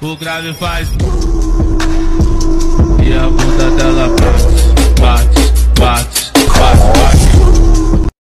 o grave faz e a bunda da